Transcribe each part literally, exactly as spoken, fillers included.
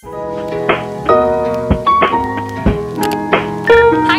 Hi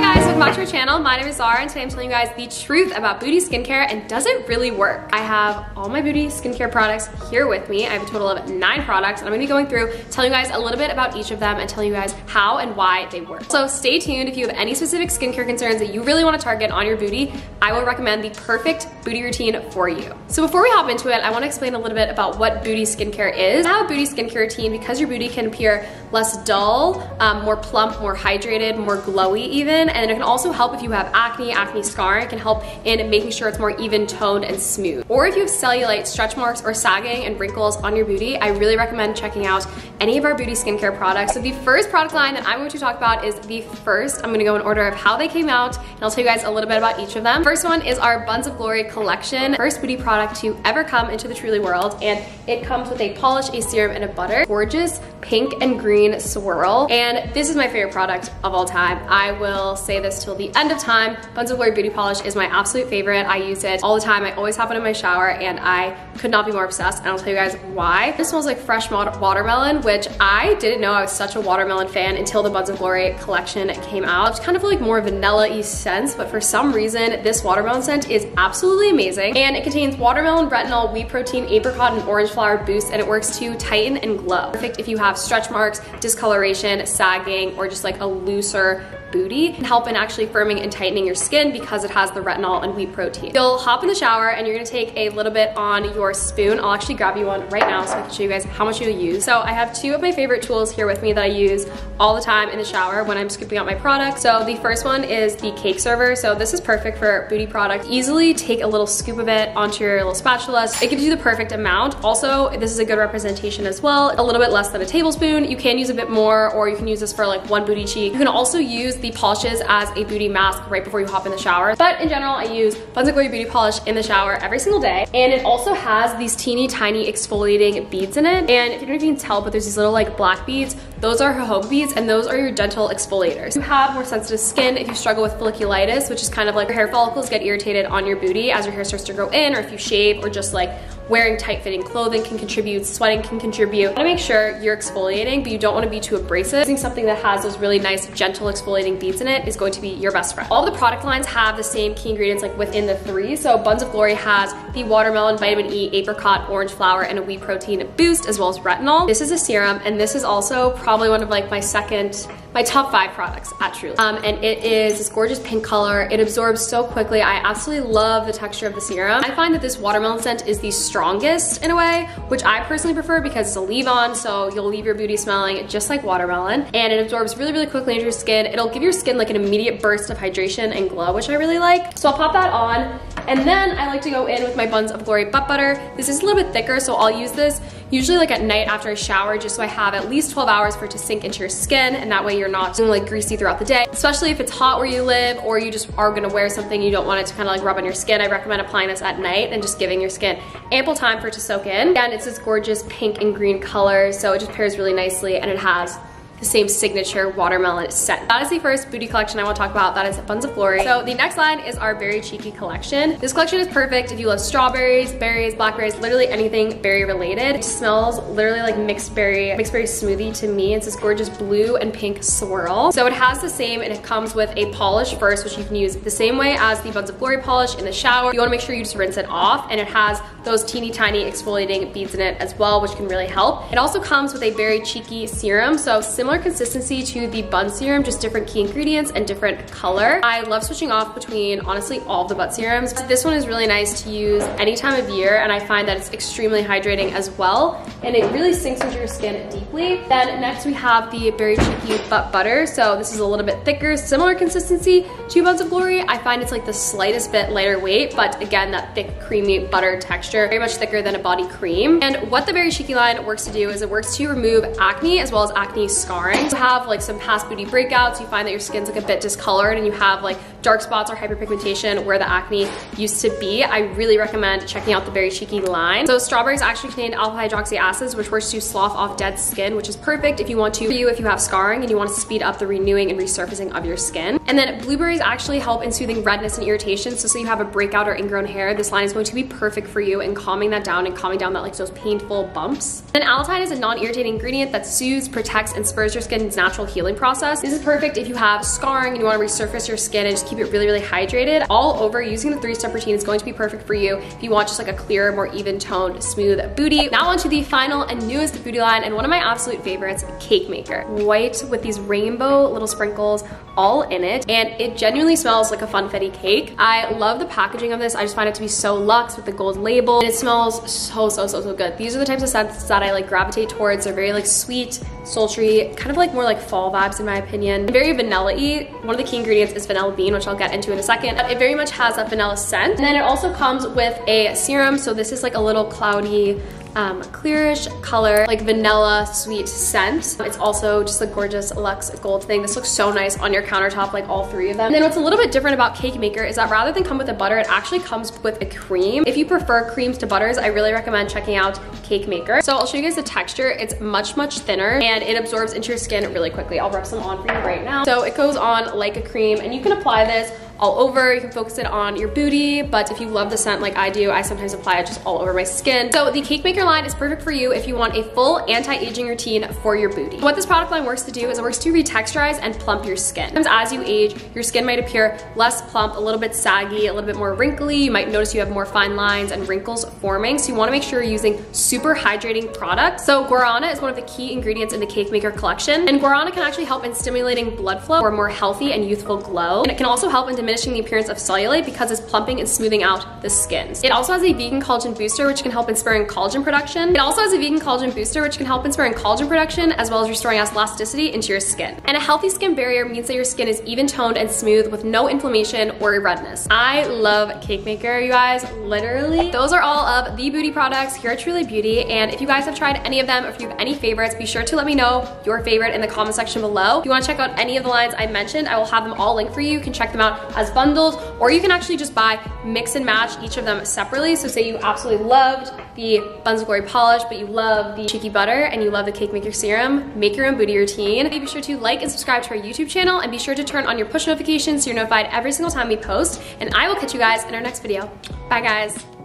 guys, welcome back to my channel. My name is Zara and today I'm telling you guys the truth about booty skincare and does it really work? I have all my booty skincare products here with me. I have a total of nine products and I'm gonna be going through telling you guys a little bit about each of them and telling you guys how and why they work. So stay tuned if you have any specific skincare concerns that you really wanna target on your booty. I will recommend the perfect booty routine for you. So before we hop into it, I want to explain a little bit about what booty skincare is. Now, a booty skincare routine, because your booty can appear less dull, um, more plump, more hydrated, more glowy even, and it can also help if you have acne, acne scarring. It can help in making sure it's more even toned and smooth. Or if you have cellulite, stretch marks, or sagging and wrinkles on your booty, I really recommend checking out any of our booty skincare products. So the first product line that I'm going to talk about is the first. I'm going to go in order of how they came out, and I'll tell you guys a little bit about each of them. First one is our Buns of Glory collection, first booty product to ever come into the Truly world, and it comes with a polish, a serum, and a butter. Gorgeous pink and green swirl, and this is my favorite product of all time. I will say this till the end of time. Buns of Glory Beauty Polish is my absolute favorite. I use it all the time. I always have it in my shower, and I could not be more obsessed, and I'll tell you guys why. This smells like fresh watermelon, which I didn't know I was such a watermelon fan until the Buns of Glory collection came out. It's kind of like more vanilla-y scents, but for some reason, this watermelon scent is absolutely amazing, and it contains watermelon, retinol, wheat protein, apricot, and orange flower boost, and it works to tighten and glow. Perfect if you have stretch marks, discoloration, sagging, or just like a looser booty. It can help in actually firming and tightening your skin because it has the retinol and wheat protein. You'll hop in the shower and you're gonna take a little bit on your spoon. I'll actually grab you one right now so I can show you guys how much you'll use. So I have two of my favorite tools here with me that I use all the time in the shower when I'm scooping out my product. So the first one is the cake server. So this is perfect for booty product. Easily take a little scoop of it onto your little spatula. It gives you the perfect amount. Also, this is a good representation as well. A little bit less than a tablespoon. You can use a bit more, or you can use this for like one booty cheek. You can also use the polishes as a booty mask right before you hop in the shower. But in general, I use Buns of Glory Beauty Polish in the shower every single day. And it also has these teeny tiny exfoliating beads in it. And if you don't even tell, but there's these little like black beads. Those are jojoba beads, and those are your dental exfoliators. If you have more sensitive skin, if you struggle with folliculitis, which is kind of like your hair follicles get irritated on your booty as your hair starts to grow in, or if you shave, or just like wearing tight-fitting clothing can contribute, sweating can contribute. You want to make sure you're exfoliating, but you don't want to be too abrasive. Using something that has those really nice, gentle exfoliating beads in it is going to be your best friend. All the product lines have the same key ingredients like within the three. So Buns of Glory has the watermelon, vitamin E, apricot, orange flower, and a wheat protein boost, as well as retinol. This is a serum, and this is also probably one of like my second, my top five products at Truly. Um, and it is this gorgeous pink color. It absorbs so quickly. I absolutely love the texture of the serum. I find that this watermelon scent is the strongest in a way, which I personally prefer because it's a leave-on, so you'll leave your booty smelling just like watermelon. And it absorbs really, really quickly into your skin. It'll give your skin like an immediate burst of hydration and glow, which I really like. So I'll pop that on. And then I like to go in with my Buns of Glory butt butter. This is a little bit thicker, so I'll use this usually like at night after I shower, just so I have at least twelve hours for it to sink into your skin, and that way you're not feeling like greasy throughout the day. Especially if it's hot where you live, or you just are gonna wear something you don't want it to kind of like rub on your skin, I recommend applying this at night and just giving your skin ample time for it to soak in. Again, it's this gorgeous pink and green color, so it just pairs really nicely, and it has the same signature watermelon scent. That is the first booty collection I want to talk about. That is Buns of Glory. So the next line is our Berry Cheeky collection. This collection is perfect if you love strawberries, berries, blackberries, literally anything berry related. It smells literally like mixed berry, mixed berry smoothie to me. It's this gorgeous blue and pink swirl. So it has the same, and it comes with a polish first, which you can use the same way as the Buns of Glory polish in the shower. You want to make sure you just rinse it off, and it has those teeny tiny exfoliating beads in it as well, which can really help. It also comes with a Berry Cheeky serum. So similar consistency to the bun serum, just different key ingredients and different color. I love switching off between honestly all the butt serums. This one is really nice to use any time of year, and I find that it's extremely hydrating as well, and it really sinks into your skin deeply. Then next we have the Berry Cheeky butt butter. So this is a little bit thicker, similar consistency to Buns of Glory. I find it's like the slightest bit lighter weight, but again, that thick creamy butter texture, very much thicker than a body cream. And what the Berry Cheeky line works to do is it works to remove acne as well as acne scars. You have like some past booty breakouts, you find that your skin's like a bit discolored and you have like dark spots or hyperpigmentation where the acne used to be, I really recommend checking out the Berry Cheeky line. So strawberries actually contain alpha hydroxy acids, which works to slough off dead skin, which is perfect if you want to, for you if you have scarring and you want to speed up the renewing and resurfacing of your skin. And then blueberries actually help in soothing redness and irritation. So say you have a breakout or ingrown hair, this line is going to be perfect for you in calming that down and calming down that like those painful bumps. Then alatine is a non-irritating ingredient that soothes, protects, and spurs your skin's natural healing process. This is perfect if you have scarring and you want to resurface your skin and just keep it really, really hydrated. All over, using the three-step routine is going to be perfect for you if you want just like a clearer, more even-toned, smooth booty. Now onto the final and newest booty line, and one of my absolute favorites, Cake Maker. White with these rainbow little sprinkles all in it, and it genuinely smells like a funfetti cake. I love the packaging of this. I just find it to be so luxe with the gold label, and it smells so, so, so, so good. These are the types of scents that I like gravitate towards. They're very like sweet, sultry, kind of like more like fall vibes in my opinion. Very vanilla-y. One of the key ingredients is vanilla bean, which I'll get into in a second. But it very much has that vanilla scent. And then it also comes with a serum. So this is like a little cloudy, um, clearish color, like vanilla sweet scent. It's also just a gorgeous luxe gold thing. This looks so nice on your countertop, like all three of them. And then what's a little bit different about Cake Maker is that rather than come with a butter, it actually comes with a cream. If you prefer creams to butters, I really recommend checking out Cake Maker. So I'll show you guys the texture. It's much, much thinner and it absorbs into your skin really quickly. I'll rub some on for you right now. So it goes on like a cream, and you can apply this all over. You can focus it on your booty, but if you love the scent like I do, I sometimes apply it just all over my skin. So the Cake Maker line is perfect for you if you want a full anti-aging routine for your booty. What this product line works to do is it works to retexturize and plump your skin. Sometimes as you age, your skin might appear less plump, a little bit saggy, a little bit more wrinkly. You might notice you have more fine lines and wrinkles forming, so you wanna make sure you're using super hydrating products. So guarana is one of the key ingredients in the Cake Maker collection, and guarana can actually help in stimulating blood flow for a more healthy and youthful glow, and it can also help in diminishing the appearance of cellulite because it's plumping and smoothing out the skin. It also has a vegan collagen booster, which can help in spurring collagen production. It also has a vegan collagen booster, which can help in spurring collagen production as well as restoring elasticity into your skin. And a healthy skin barrier means that your skin is even toned and smooth with no inflammation or redness. I love Cake Maker, you guys, literally. Those are all of the beauty products here at Truly Beauty, and if you guys have tried any of them, or if you have any favorites, be sure to let me know your favorite in the comment section below. If you want to check out any of the lines I mentioned, I will have them all linked for you. You can check them out as bundles, or you can actually just buy, mix and match each of them separately. So say you absolutely loved the Buns of Glory polish, but you love the cheeky butter and you love the Cake Maker serum, make your own booty routine. Be sure to like and subscribe to our YouTube channel, and be sure to turn on your push notifications so you're notified every single time we post, and I will catch you guys in our next video. Bye guys.